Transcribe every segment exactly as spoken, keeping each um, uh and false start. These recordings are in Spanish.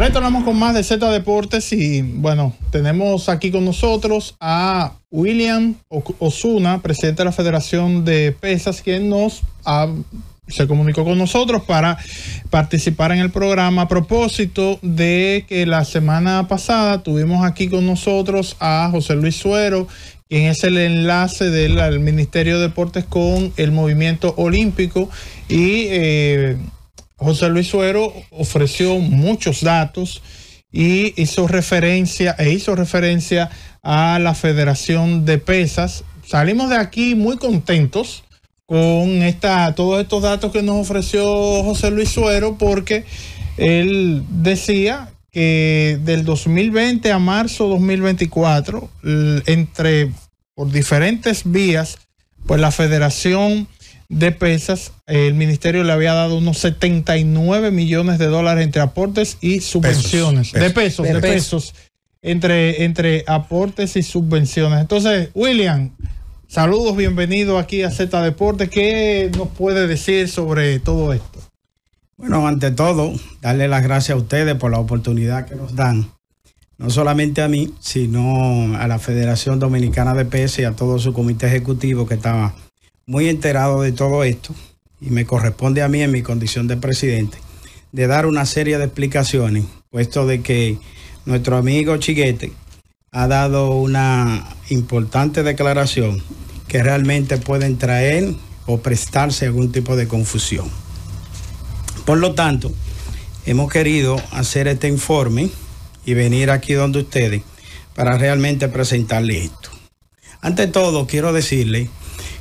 Retornamos con más de Z Deportes y bueno, tenemos aquí con nosotros a William Ozuna, presidente de la Federación de Pesas, quien nos ha, se comunicó con nosotros para participar en el programa a propósito de que la semana pasada tuvimos aquí con nosotros a José Luis Suero, quien es el enlace del, del Ministerio de Deportes con el movimiento olímpico, y eh, José Luis Suero ofreció muchos datos y hizo referencia, e hizo referencia a la Federación de Pesas. Salimos de aquí muy contentos con esta, todos estos datos que nos ofreció José Luis Suero, porque él decía que del dos mil veinte a marzo dos mil veinticuatro, entre, por diferentes vías, pues la Federación de Pesas, el ministerio le había dado unos setenta y nueve millones de dólares entre aportes y subvenciones. Pesos, de pesos, de, de pesos. pesos. Entre, entre aportes y subvenciones. Entonces, William, saludos, bienvenido aquí a Z Deportes. ¿Qué nos puede decir sobre todo esto? Bueno, ante todo, darle las gracias a ustedes por la oportunidad que nos dan. No solamente a mí, sino a la Federación Dominicana de Pesas y a todo su comité ejecutivo que estaba muy enterado de todo esto, y me corresponde a mí en mi condición de presidente de dar una serie de explicaciones, puesto de que nuestro amigo Chigüete ha dado una importante declaración que realmente pueden traer o prestarse algún tipo de confusión. Por lo tanto, hemos querido hacer este informe y venir aquí donde ustedes para realmente presentarles esto. Ante todo, quiero decirles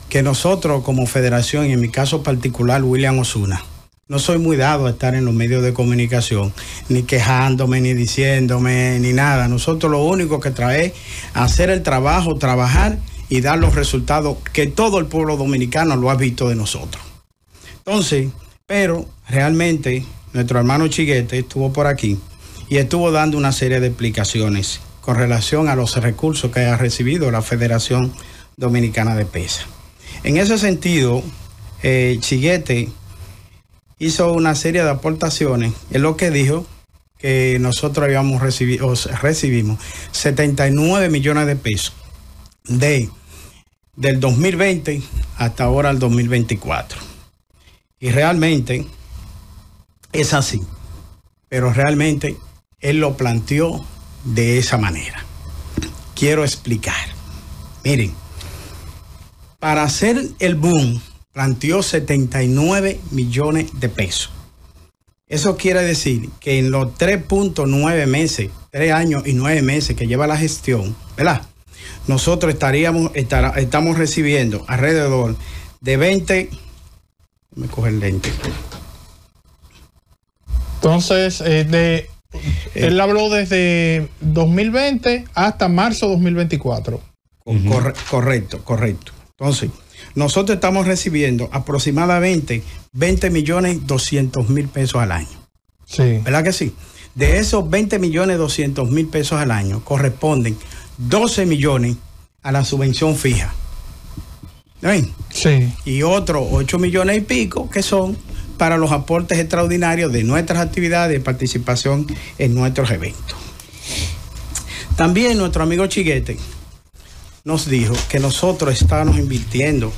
que nosotros como federación, y en mi caso particular, William Ozuna, no soy muy dado a estar en los medios de comunicación, ni quejándome, ni diciéndome, ni nada. Nosotros lo único que trae es hacer el trabajo, trabajar y dar los resultados que todo el pueblo dominicano lo ha visto de nosotros. Entonces, pero realmente nuestro hermano Chigüete estuvo por aquí y estuvo dando una serie de explicaciones con relación a los recursos que ha recibido la Federación Dominicana de Pesas. En ese sentido, eh, Chigüete hizo una serie de aportaciones. Es lo que dijo que nosotros habíamos recibido, o recibimos setenta y nueve millones de pesos de, del dos mil veinte hasta ahora el dos mil veinticuatro. Y realmente es así, pero realmente él lo planteó de esa manera. Quiero explicar. Miren, para hacer el boom, planteó setenta y nueve millones de pesos. Eso quiere decir que en los tres punto nueve meses, tres años y nueve meses que lleva la gestión, ¿verdad? Nosotros estaríamos, estar, estamos recibiendo alrededor de veinte... Me coge el lente. Entonces, eh, de, él habló desde dos mil veinte hasta marzo dos mil veinticuatro. Uh-huh. Corre, correcto, correcto. Entonces, nosotros estamos recibiendo aproximadamente veinte millones doscientos mil pesos al año. Sí. ¿Verdad que sí? De esos veinte millones doscientos mil pesos al año corresponden doce millones a la subvención fija. ¿Ven? Sí. Y otros ocho millones y pico que son para los aportes extraordinarios de nuestras actividades de participación en nuestros eventos. También nuestro amigo Chigüete nos dijo que nosotros estábamos invirtiendo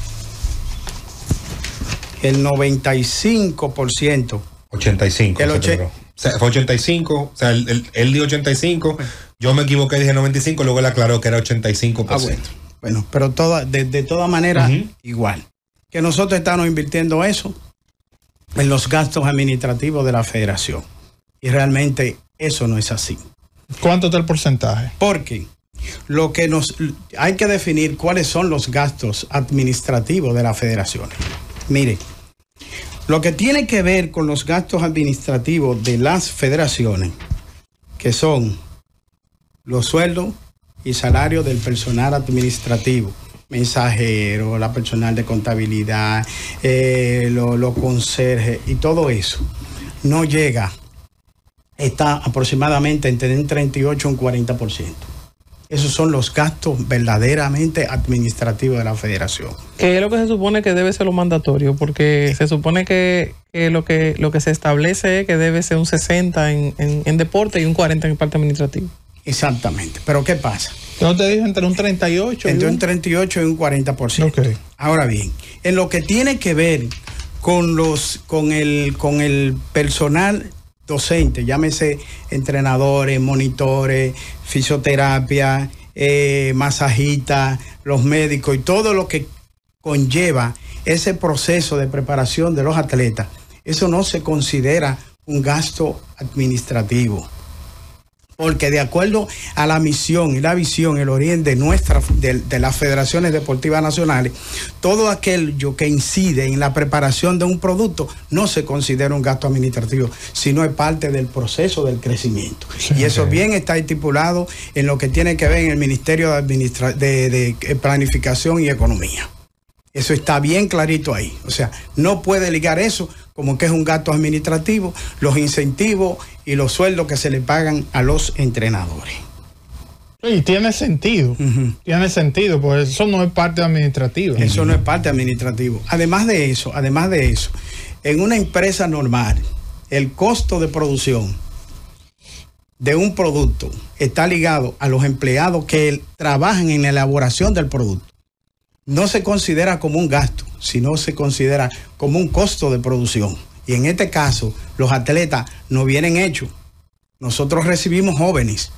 el noventa y cinco por ciento. ochenta y cinco por ciento. El ocho... o sea, fue ochenta y cinco por ciento. O sea, él, él, él dijo ochenta y cinco por ciento. Yo me equivoqué, dije noventa y cinco por ciento. Luego él aclaró que era ochenta y cinco por ciento. Ah, bueno. bueno, pero toda, de, de todas maneras, uh-huh, igual. Que nosotros estábamos invirtiendo eso en los gastos administrativos de la federación. Y realmente eso no es así. ¿Cuánto está el porcentaje? Porque lo que nos hay que definir cuáles son los gastos administrativos de la federación. Mire, lo que tiene que ver con los gastos administrativos de las federaciones, que son los sueldos y salarios del personal administrativo, mensajero, la personal de contabilidad, eh, los lo conserjes y todo eso, no llega, está aproximadamente entre un treinta y ocho y un cuarenta por ciento. Esos son los gastos verdaderamente administrativos de la federación. Que es lo que se supone que debe ser lo mandatorio, porque sí. se supone que, que, lo que lo que se establece es que debe ser un sesenta en, en, en deporte y un cuarenta en parte administrativa. Exactamente, pero ¿qué pasa? Yo te dije entre un treinta y ocho. Entre un treinta y ocho y un cuarenta por ciento. Okay. Ahora bien, en lo que tiene que ver con los con el con el personal docente, llámese entrenadores, monitores, fisioterapia, eh, masajistas, los médicos y todo lo que conlleva ese proceso de preparación de los atletas, eso no se considera un gasto administrativo. Porque de acuerdo a la misión y la visión, el oriente de, nuestra, de, de las federaciones deportivas nacionales, todo aquello que incide en la preparación de un producto no se considera un gasto administrativo, sino es parte del proceso del crecimiento. Sí, y eso bien está estipulado en lo que tiene que ver en el Ministerio de, Administra de, de Planificación y Economía. Eso está bien clarito ahí. O sea, no puede ligar eso como que es un gasto administrativo, los incentivos y los sueldos que se le pagan a los entrenadores. Y tiene sentido, uh-huh. tiene sentido, porque eso no es parte administrativa. Eso no es parte administrativa. Además de eso, además de eso, en una empresa normal, el costo de producción de un producto está ligado a los empleados que trabajan en la elaboración del producto. No se considera como un gasto, sino se considera como un costo de producción. Y en este caso, los atletas no vienen hechos. Nosotros recibimos jóvenes.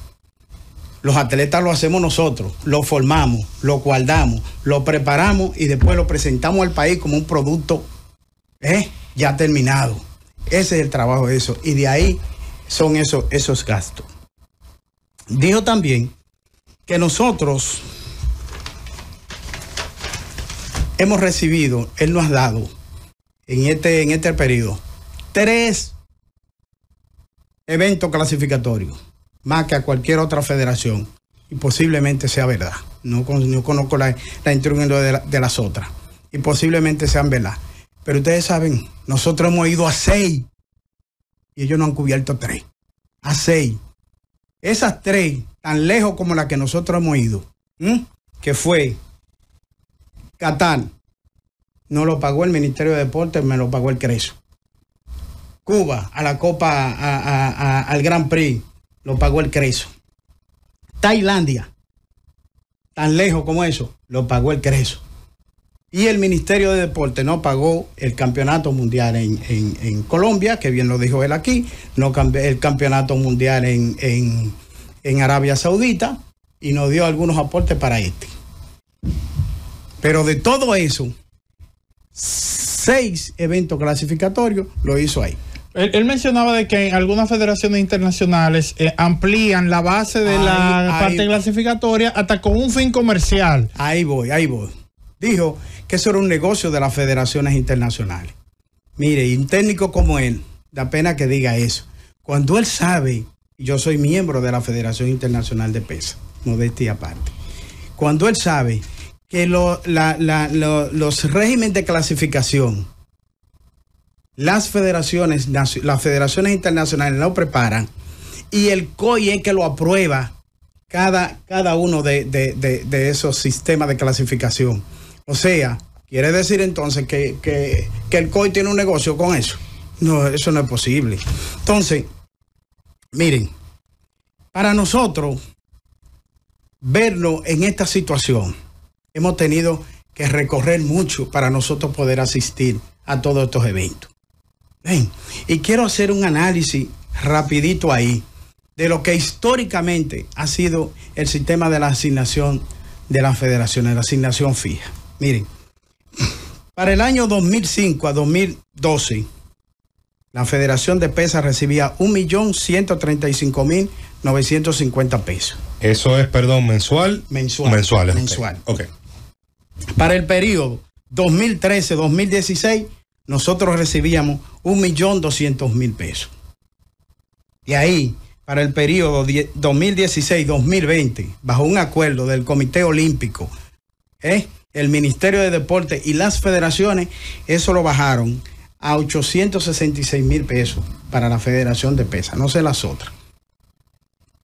Los atletas lo hacemos nosotros, lo formamos, lo guardamos, lo preparamos y después lo presentamos al país como un producto eh, ya terminado. Ese es el trabajo de eso. Y de ahí son esos, esos gastos. Dijo también que nosotros hemos recibido, él nos ha dado en este, en este periodo, tres eventos clasificatorios, más que a cualquier otra federación, y posiblemente sea verdad. No, no conozco la, la intríngulo de, la, de las otras, y posiblemente sean verdad. Pero ustedes saben, nosotros hemos ido a seis, y ellos no han cubierto tres, a seis. Esas tres, tan lejos como la que nosotros hemos ido, ¿eh? que fue Qatar, no lo pagó el Ministerio de Deportes, me lo pagó el Creso. Cuba, a la Copa, a, a, a, al Grand Prix, lo pagó el Creso. Tailandia, tan lejos como eso, lo pagó el Creso. Y el Ministerio de Deportes no pagó el Campeonato Mundial en, en, en Colombia, que bien lo dijo él aquí, no el Campeonato Mundial en, en, en Arabia Saudita, y nos dio algunos aportes para este. Pero de todo eso, seis eventos clasificatorios lo hizo ahí. Él, él mencionaba de que en algunas federaciones internacionales eh, amplían la base de ahí, la ahí, parte clasificatoria hasta con un fin comercial. Ahí voy, ahí voy. Dijo que eso era un negocio de las federaciones internacionales. Mire, y un técnico como él, da pena que diga eso. Cuando él sabe, yo soy miembro de la Federación Internacional de Pesas, modestia aparte. Cuando él sabe que lo, la, la, lo, los regímenes de clasificación, las federaciones, las federaciones internacionales lo preparan y el C O I es que lo aprueba cada, cada uno de, de, de, de esos sistemas de clasificación. O sea, quiere decir entonces que, que, que el C O I tiene un negocio con eso. No, eso no es posible. Entonces, miren, para nosotros verlo en esta situación, hemos tenido que recorrer mucho para nosotros poder asistir a todos estos eventos. Bien, y quiero hacer un análisis rapidito ahí de lo que históricamente ha sido el sistema de la asignación de las federaciones, la asignación fija. Miren, para el año dos mil cinco a dos mil doce, la Federación de Pesas recibía un millón ciento treinta y cinco mil novecientos cincuenta pesos. Eso es, perdón, mensual. Mensual. Mensual. Mensual. Okay. Okay. Para el periodo dos mil trece a dos mil dieciséis, nosotros recibíamos un millón doscientos mil pesos. Y ahí, para el periodo dos mil dieciséis a dos mil veinte, bajo un acuerdo del Comité Olímpico, ¿eh? el Ministerio de Deportes y las federaciones, eso lo bajaron a ochocientos sesenta y seis mil pesos para la Federación de Pesas, no sé las otras.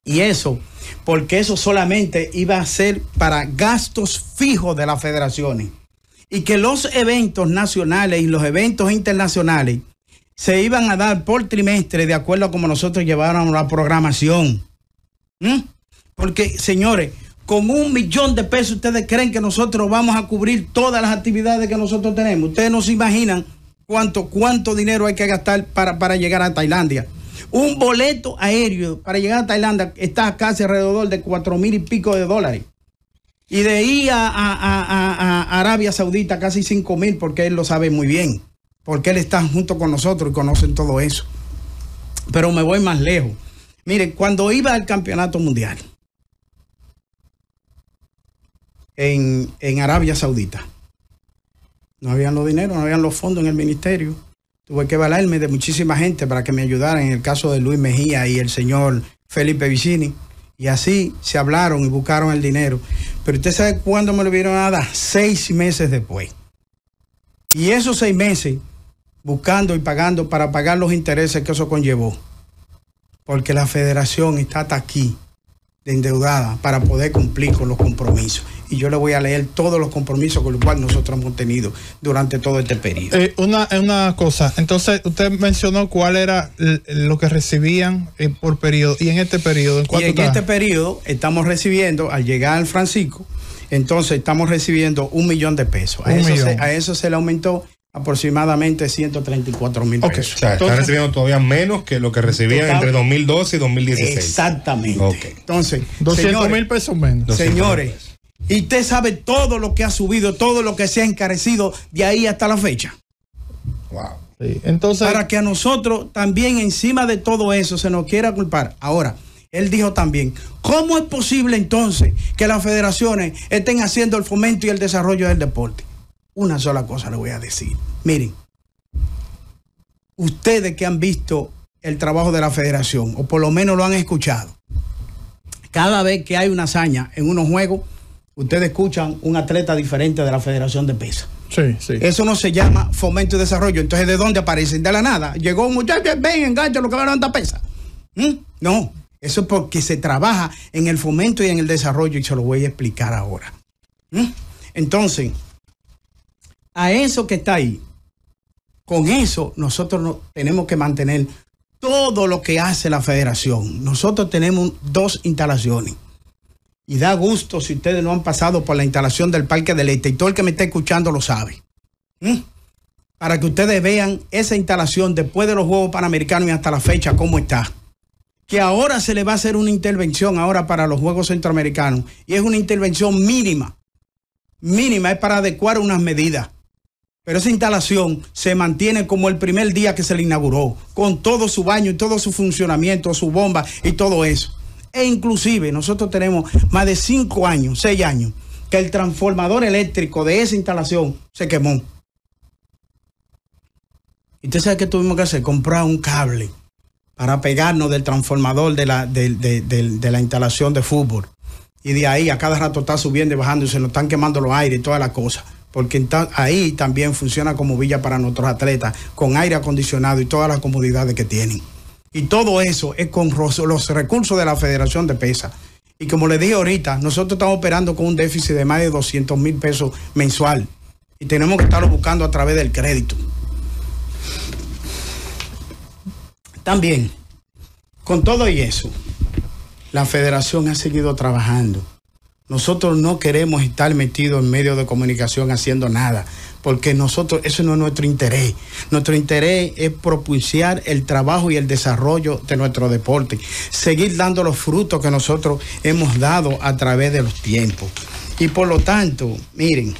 Y eso, porque eso solamente iba a ser para gastos fijos de las federaciones. Y que los eventos nacionales y los eventos internacionales se iban a dar por trimestre de acuerdo a como nosotros lleváramos la programación. ¿Mm? Porque, señores, con un millón de pesos, ¿ustedes creen que nosotros vamos a cubrir todas las actividades que nosotros tenemos? Ustedes no se imaginan cuánto, cuánto dinero hay que gastar para, para llegar a Tailandia. Un boleto aéreo para llegar a Tailandia está casi alrededor de cuatro mil y pico de dólares. Y de ahí a, a, a, a Arabia Saudita casi cinco mil, porque él lo sabe muy bien, porque él está junto con nosotros y conocen todo eso. Pero me voy más lejos. Miren, cuando iba al campeonato mundial en, en Arabia Saudita, no habían los dineros, no habían los fondos en el ministerio. Tuve que valerme de muchísima gente para que me ayudaran, en el caso de Luis Mejía y el señor Felipe Vicini. Y así se hablaron y buscaron el dinero. Pero usted sabe cuándo me lo vieron a dar, seis meses después. Y esos seis meses buscando y pagando para pagar los intereses que eso conllevó. Porque la federación está hasta aquí de endeudada para poder cumplir con los compromisos. Y yo le voy a leer todos los compromisos con los cuales nosotros hemos tenido durante todo este periodo. Eh, una, una cosa, entonces usted mencionó cuál era lo que recibían eh, por periodo. ¿Y en este periodo? ¿En cuánto y en está? Este periodo estamos recibiendo, al llegar al Francisco, entonces estamos recibiendo un millón de pesos. A, eso se, a eso se le aumentó aproximadamente ciento treinta y cuatro mil okay. pesos. O sea, entonces, están recibiendo todavía menos que lo que recibían total, entre dos mil doce y dos mil dieciséis. Exactamente. Okay. Entonces, doscientos mil pesos menos. Señores. doscientos, y usted sabe todo lo que ha subido, todo lo que se ha encarecido de ahí hasta la fecha. Wow. Sí. Entonces, para que a nosotros también encima de todo eso se nos quiera culpar. Ahora, él dijo también, ¿cómo es posible entonces que las federaciones estén haciendo el fomento y el desarrollo del deporte? Una sola cosa le voy a decir. Miren, ustedes que han visto el trabajo de la federación, o por lo menos lo han escuchado, cada vez que hay una hazaña en unos juegos, ustedes escuchan un atleta diferente de la Federación de Pesas. Sí, sí. Eso no se llama fomento y desarrollo. Entonces, ¿de dónde aparecen? De la nada. Llegó un muchacho, ven, engancha lo que va a levantar pesas. ¿Mm? No, eso es porque se trabaja en el fomento y en el desarrollo, y se lo voy a explicar ahora. ¿Mm? Entonces, a eso que está ahí, con eso nosotros nos tenemos que mantener todo lo que hace la Federación. Nosotros tenemos dos instalaciones. Y da gusto si ustedes no han pasado por la instalación del Parque del Este. Y todo el que me está escuchando lo sabe. ¿Mm? Para que ustedes vean esa instalación después de los Juegos Panamericanos y hasta la fecha, cómo está. Que ahora se le va a hacer una intervención ahora para los Juegos Centroamericanos. Y es una intervención mínima. Mínima, es para adecuar unas medidas. Pero esa instalación se mantiene como el primer día que se le inauguró. Con todo su baño y todo su funcionamiento, su bomba y todo eso. E inclusive nosotros tenemos más de cinco años, seis años, que el transformador eléctrico de esa instalación se quemó. Y usted sabe que tuvimos que hacer, comprar un cable para pegarnos del transformador de la, de, de, de, de la instalación de fútbol. Y de ahí a cada rato está subiendo y bajando y se nos están quemando los aires y todas las cosas. Porque ahí también funciona como villa para nuestros atletas, con aire acondicionado y todas las comodidades que tienen. Y todo eso es con los recursos de la Federación de Pesas. Y como les dije ahorita, nosotros estamos operando con un déficit de más de doscientos mil pesos mensual. Y tenemos que estarlo buscando a través del crédito. También, con todo y eso, la Federación ha seguido trabajando. Nosotros no queremos estar metidos en medios de comunicación haciendo nada, porque nosotros, eso no es nuestro interés. Nuestro interés es propiciar el trabajo y el desarrollo de nuestro deporte, seguir dando los frutos que nosotros hemos dado a través de los tiempos. Y por lo tanto, miren,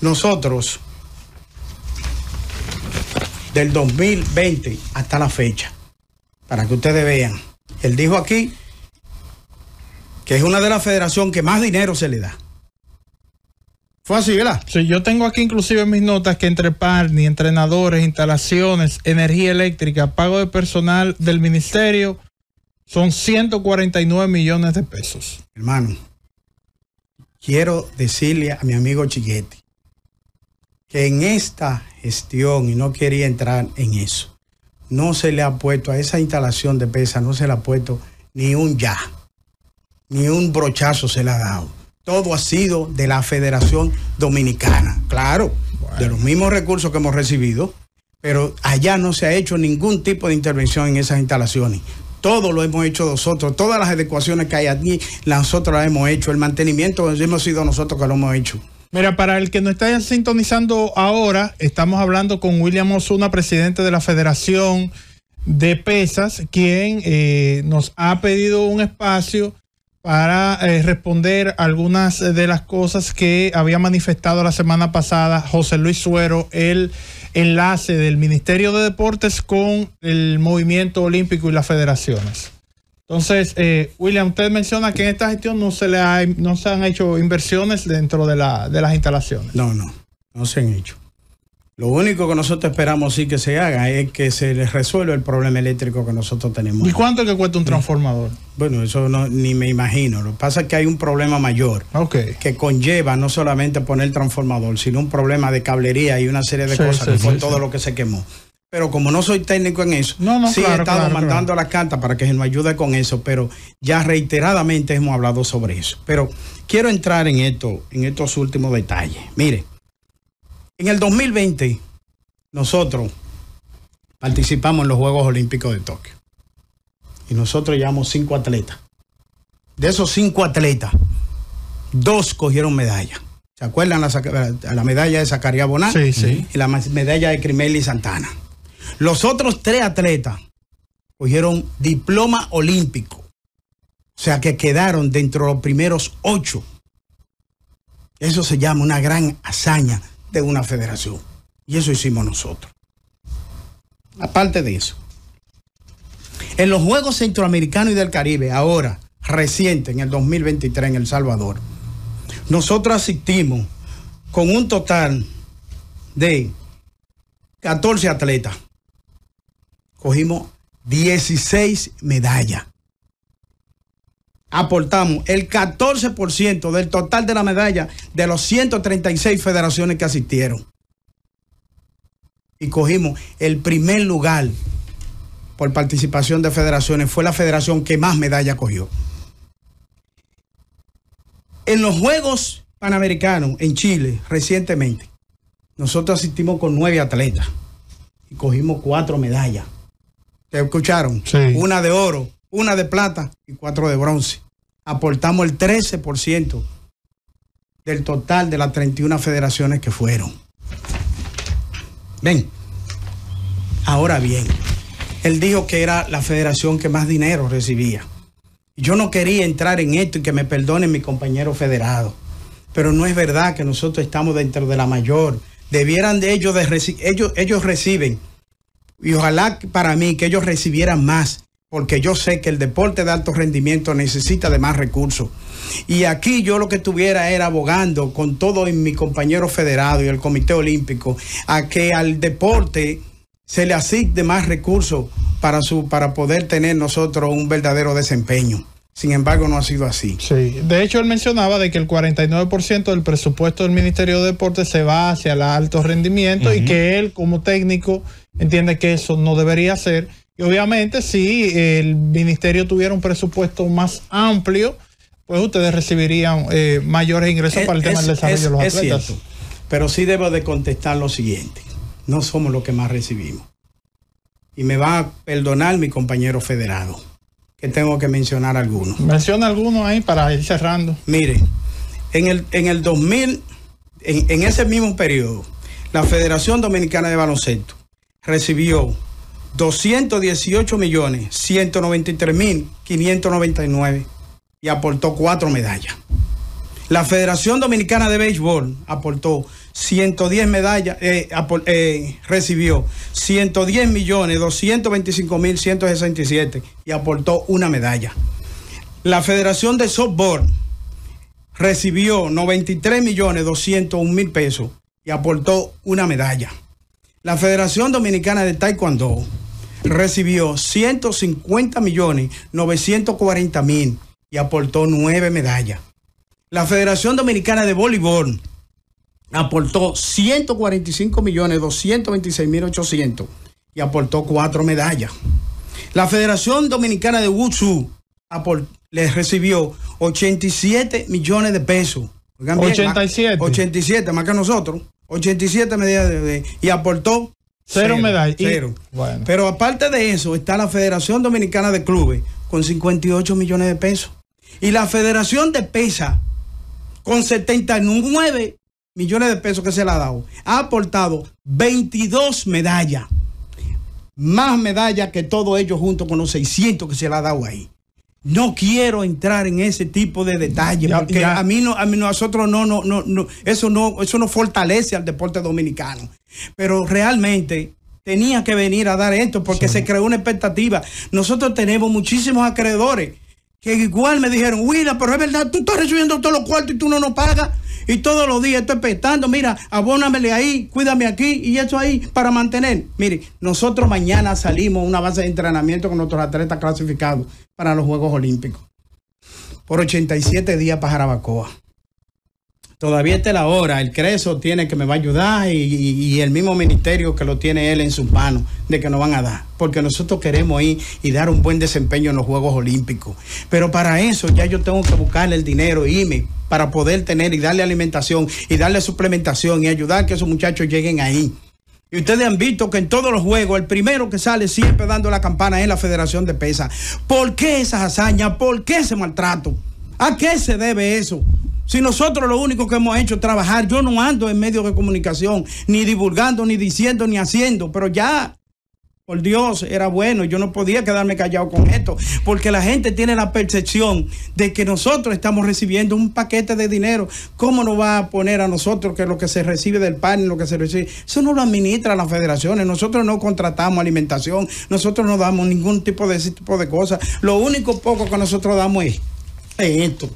nosotros, del dos mil veinte hasta la fecha, para que ustedes vean, él dijo aquí, que es una de las federaciones que más dinero se le da. Fue así, ¿verdad? Sí, yo tengo aquí inclusive en mis notas que entre Parni, entrenadores, instalaciones, energía eléctrica, pago de personal del ministerio, son ciento cuarenta y nueve millones de pesos. Hermano, quiero decirle a mi amigo Chigüete que en esta gestión, y no quería entrar en eso, no se le ha puesto a esa instalación de pesas, no se le ha puesto ni un ya. ni un brochazo se le ha dado. Todo ha sido de la Federación Dominicana, claro, bueno, de los mismos recursos que hemos recibido, pero allá no se ha hecho ningún tipo de intervención en esas instalaciones. Todo lo hemos hecho nosotros, todas las adecuaciones que hay aquí, nosotros las hemos hecho, el mantenimiento hemos sido nosotros que lo hemos hecho. Mira, para el que nos está sintonizando ahora, estamos hablando con William Ozuna, presidente de la Federación de Pesas, quien eh, nos ha pedido un espacio para eh, responder algunas de las cosas que había manifestado la semana pasada José Luis Suero, el enlace del Ministerio de Deportes con el movimiento olímpico y las federaciones. Entonces, eh, William, usted menciona que en esta gestión no se le ha, no se han hecho inversiones dentro de, la, de las instalaciones. No, no, no se han hecho. Lo único que nosotros esperamos sí que se haga es que se les resuelva el problema eléctrico que nosotros tenemos. ¿Y cuánto es que cuesta un transformador? Bueno, eso no, ni me imagino. Lo que pasa es que hay un problema mayor, okay, que conlleva no solamente poner transformador, sino un problema de cablería y una serie de sí, cosas sí, que sí, fue sí, todo sí. lo que se quemó. Pero como no soy técnico en eso, no, no, sí claro, he estado claro, mandando claro. las cartas para que se nos ayude con eso, pero ya reiteradamente hemos hablado sobre eso. Pero quiero entrar en esto, en estos últimos detalles. Mire. En el dos mil veinte, nosotros participamos en los Juegos Olímpicos de Tokio. Y nosotros llevamos cinco atletas. De esos cinco atletas, dos cogieron medallas. ¿Se acuerdan la, la medalla de Zacarías Bonal? Sí, sí. Y la medalla de Crimeli Santana. Los otros tres atletas cogieron diploma olímpico. O sea que quedaron dentro de los primeros ocho. Eso se llama una gran hazaña de una federación, y eso hicimos nosotros. Aparte de eso, en los Juegos Centroamericanos y del Caribe, ahora, reciente, en el dos mil veintitrés en El Salvador, nosotros asistimos con un total de catorce atletas. Cogimos dieciséis medallas. Aportamos el catorce por ciento del total de la medalla de los ciento treinta y seis federaciones que asistieron. Y cogimos el primer lugar por participación de federaciones. Fue la federación que más medalla cogió. En los Juegos Panamericanos en Chile, recientemente, nosotros asistimos con nueve atletas y cogimos cuatro medallas. ¿Te escucharon? Sí. Una de oro, una de plata y cuatro de bronce. Aportamos el trece por ciento del total de las treinta y una federaciones que fueron. Ven, ahora bien, él dijo que era la federación que más dinero recibía. Yo no quería entrar en esto y que me perdonen mis compañeros federados, pero no es verdad que nosotros estamos dentro de la mayor. Debieran de ellos, de reci- ellos, ellos reciben, y ojalá para mí que ellos recibieran más, porque yo sé que el deporte de alto rendimiento necesita de más recursos. Y aquí yo lo que estuviera era abogando con todos mis compañeros federados y el Comité Olímpico a que al deporte se le asigne más recursos para, su, para poder tener nosotros un verdadero desempeño. Sin embargo, no ha sido así. Sí. De hecho, él mencionaba de que el cuarenta y nueve por ciento del presupuesto del Ministerio de Deportes se va hacia el alto rendimiento, uh-huh, y que él, como técnico, entiende que eso no debería ser. Y obviamente, si el ministerio tuviera un presupuesto más amplio, pues ustedes recibirían eh, mayores ingresos es, para el tema es, del desarrollo es, de los es atletas. Cierto. Pero sí debo de contestar lo siguiente. No somos los que más recibimos. Y me va a perdonar mi compañero federado, que tengo que mencionar algunos. Menciona algunos ahí para ir cerrando. Mire, en el, en el dos mil, en, en ese mismo periodo, la Federación Dominicana de Baloncesto recibió doscientos dieciocho millones ciento noventa y tres mil quinientos noventa y nueve y aportó cuatro medallas. La Federación Dominicana de Béisbol aportó ciento diez medallas, eh, apor, eh, recibió ciento diez millones doscientos veinticinco mil ciento sesenta y siete y aportó una medalla. La Federación de Softball recibió noventa y tres millones doscientos un mil pesos y aportó una medalla. La Federación Dominicana de Taekwondo recibió ciento cincuenta millones novecientos cuarenta mil y aportó nueve medallas. La Federación Dominicana de Voleibol aportó ciento cuarenta y cinco millones doscientos veintiséis mil ochocientos y aportó cuatro medallas. La Federación Dominicana de Wushu les recibió ochenta y siete millones de pesos. Oigan bien, ochenta y siete. Más, ochenta y siete, más que nosotros. ochenta y siete medidas de, de, y aportó cero, cero medallas. Cero. Y, bueno. Pero aparte de eso, está la Federación Dominicana de Clubes con cincuenta y ocho millones de pesos. Y la Federación de Pesas con setenta y nueve millones de pesos que se le ha dado. Ha aportado veintidós medallas. Más medallas que todos ellos junto con los seiscientos que se le ha dado ahí. No quiero entrar en ese tipo de detalles, ya, porque ya. a mí no, a mí nosotros no, no, no, no, eso no, eso no fortalece al deporte dominicano. Pero realmente tenía que venir a dar esto porque sí. se creó una expectativa. Nosotros tenemos muchísimos acreedores que igual me dijeron, Willa, pero es verdad, tú estás recibiendo todos los cuartos y tú no nos pagas. Y todos los días estoy prestando, mira, abónamele ahí, cuídame aquí y eso ahí para mantener. Mire, nosotros mañana salimos a una base de entrenamiento con nuestros atletas clasificados para los Juegos Olímpicos. Por ochenta y siete días para Jarabacoa. Todavía está la hora, el Creso tiene que me va a ayudar y, y, y el mismo ministerio que lo tiene él en sus manos, de que nos van a dar, porque nosotros queremos ir y dar un buen desempeño en los Juegos Olímpicos. Pero para eso ya yo tengo que buscarle el dinero, irme, para poder tener y darle alimentación y darle suplementación y ayudar a que esos muchachos lleguen ahí. Y ustedes han visto que en todos los juegos, el primero que sale siempre dando la campana es la Federación de Pesas. ¿Por qué esas hazañas? ¿Por qué ese maltrato? ¿A qué se debe eso? Si nosotros lo único que hemos hecho es trabajar, yo no ando en medios de comunicación, ni divulgando, ni diciendo, ni haciendo, pero ya, por Dios, era bueno, yo no podía quedarme callado con esto, porque la gente tiene la percepción de que nosotros estamos recibiendo un paquete de dinero. ¿Cómo nos va a poner a nosotros que lo que se recibe del P A N, lo que se recibe, eso no lo administran las federaciones? Nosotros no contratamos alimentación, nosotros no damos ningún tipo de ese tipo de cosas, lo único poco que nosotros damos es, es esto.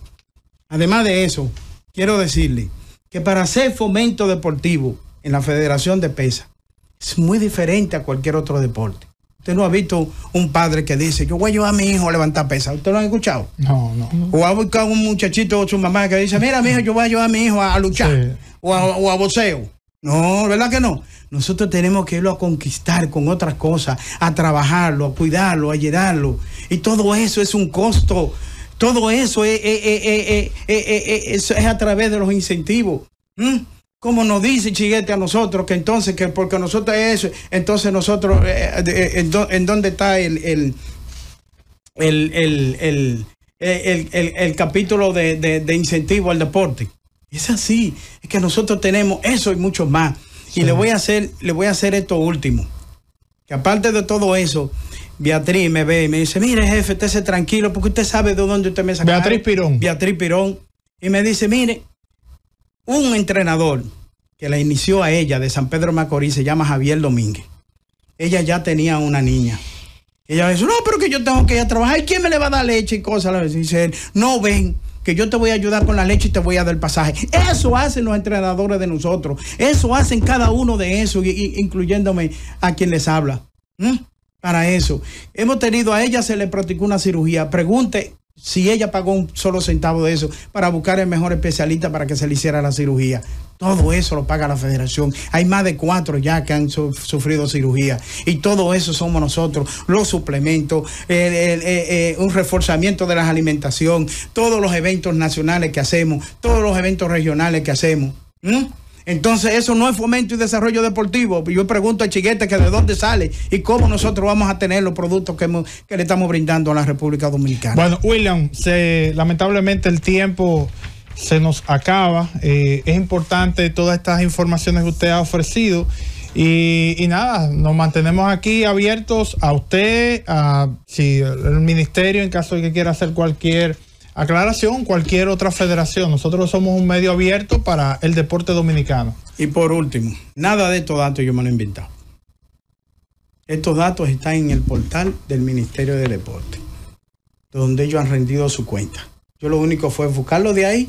Además de eso, quiero decirle que para hacer fomento deportivo en la Federación de Pesas es muy diferente a cualquier otro deporte. Usted no ha visto un padre que dice, yo voy a llevar a mi hijo a levantar pesas. ¿Usted lo ha escuchado? No, no. O ha buscado un muchachito o su mamá que dice, mira, mi hijo, yo voy a llevar a mi hijo a, a luchar sí. o, a, o a boxeo. No, ¿verdad que no? Nosotros tenemos que irlo a conquistar con otras cosas, a trabajarlo, a cuidarlo, a llenarlo. Y todo eso es un costo. Todo eso es, es, es, es, es, es, es a través de los incentivos. ¿Mm? Como nos dice Chigüete a nosotros, que entonces, que porque nosotros es eso, entonces nosotros, eh, eh, en, do, ¿en dónde está el, el, el, el, el, el, el, el capítulo de, de, de incentivo al deporte? Es así, es que nosotros tenemos eso y mucho más. Sí. Y le voy a hacer, le voy a hacer esto último, que aparte de todo eso, Beatriz me ve y me dice, mire jefe, usted se tranquilo porque usted sabe de dónde usted me saca. Beatriz Pirón. Beatriz Pirón. Y me dice, mire, un entrenador que la inició a ella de San Pedro Macorís se llama Javier Domínguez. Ella ya tenía una niña. Ella me dice, no, pero que yo tengo que ir a trabajar. ¿Y quién me le va a dar leche y cosas? Y dice él, no, ven, que yo te voy a ayudar con la leche y te voy a dar el pasaje. Eso hacen los entrenadores de nosotros. Eso hacen cada uno de esos, incluyéndome a quien les habla. ¿Mm? Para eso, hemos tenido a ella, se le practicó una cirugía. Pregunte si ella pagó un solo centavo de eso para buscar el mejor especialista para que se le hiciera la cirugía. Todo eso lo paga la federación. Hay más de cuatro ya que han su sufrido cirugía. Y todo eso somos nosotros. Los suplementos, eh, eh, eh, un reforzamiento de la alimentación, todos los eventos nacionales que hacemos, todos los eventos regionales que hacemos. ¿Mm? Entonces eso no es fomento y desarrollo deportivo. Yo pregunto a Chigüete que de dónde sale y cómo nosotros vamos a tener los productos que, hemos, que le estamos brindando a la República Dominicana. Bueno, William, se, lamentablemente el tiempo se nos acaba. Eh, es importante todas estas informaciones que usted ha ofrecido. Y, y nada, nos mantenemos aquí abiertos a usted, a si el ministerio en caso de que quiera hacer cualquier aclaración, cualquier otra federación. Nosotros somos un medio abierto para el deporte dominicano. Y por último, nada de estos datos yo me lo he inventado. Estos datos están en el portal del Ministerio de Deporte, donde ellos han rendido su cuenta. Yo lo único fue buscarlo de ahí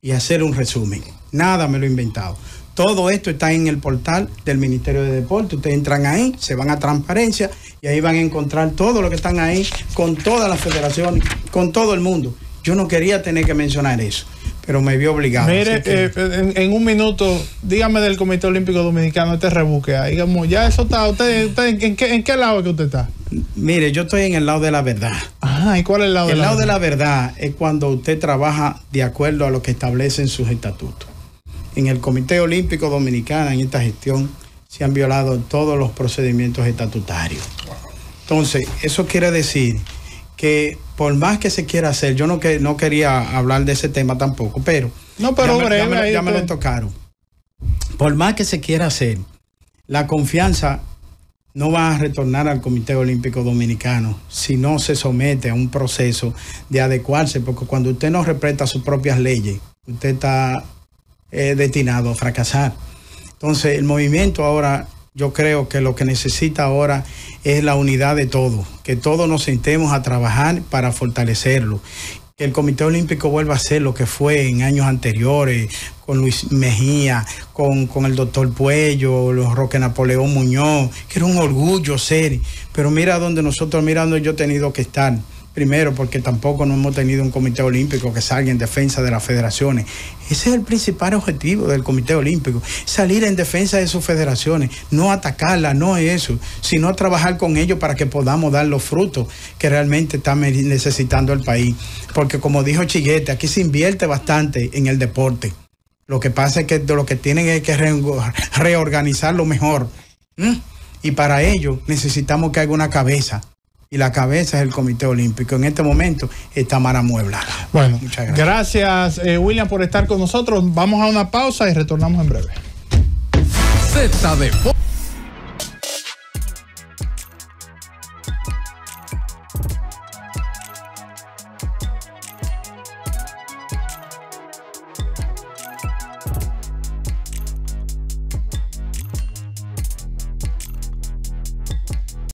y hacer un resumen. Nada me lo he inventado. Todo esto está en el portal del Ministerio de Deporte. Ustedes entran ahí, se van a transparencia y ahí van a encontrar todo lo que están ahí con todas las federaciones, con todo el mundo. Yo no quería tener que mencionar eso. pero me vio obligado. Mire, que... eh, en, en un minuto, dígame del Comité Olímpico Dominicano, este rebuque ahí. Digamos, ya eso está. ¿Usted, usted en, en, qué, en qué lado es que usted está? Mire, yo estoy en el lado de la verdad. Ajá, ¿y cuál es el lado el de la verdad? El lado de la verdad es cuando usted trabaja de acuerdo a lo que establecen sus estatutos. En el Comité Olímpico Dominicano, en esta gestión, se han violado todos los procedimientos estatutarios. Entonces, eso quiere decir que por más que se quiera hacer, yo no, que, no quería hablar de ese tema tampoco, pero no, pero ya, breve, me, ya, me, ya me lo tocaron. Por más que se quiera hacer, la confianza no va a retornar al Comité Olímpico Dominicano si no se somete a un proceso de adecuarse, porque cuando usted no respeta sus propias leyes, usted está eh, destinado a fracasar. Entonces, el movimiento ahora... Yo creo que lo que necesita ahora es la unidad de todos, que todos nos sentemos a trabajar para fortalecerlo. Que el Comité Olímpico vuelva a ser lo que fue en años anteriores, con Luis Mejía, con, con el doctor Puello, los Roque Napoleón Muñoz, que era un orgullo ser. Pero mira dónde nosotros, mira dónde yo he tenido que estar. Primero, porque tampoco no hemos tenido un comité olímpico que salga en defensa de las federaciones. Ese es el principal objetivo del comité olímpico, salir en defensa de sus federaciones, no atacarlas, no es eso, sino trabajar con ellos para que podamos dar los frutos que realmente está necesitando el país. Porque como dijo Chigüete, aquí se invierte bastante en el deporte. Lo que pasa es que lo que tienen es que re reorganizarlo mejor. ¿Mm? Y para ello necesitamos que haya una cabeza. Y la cabeza es el Comité Olímpico. En este momento está Mara Muebla. Bueno, muchas gracias. Gracias, eh, William, por estar con nosotros. Vamos a una pausa y retornamos en breve. Z de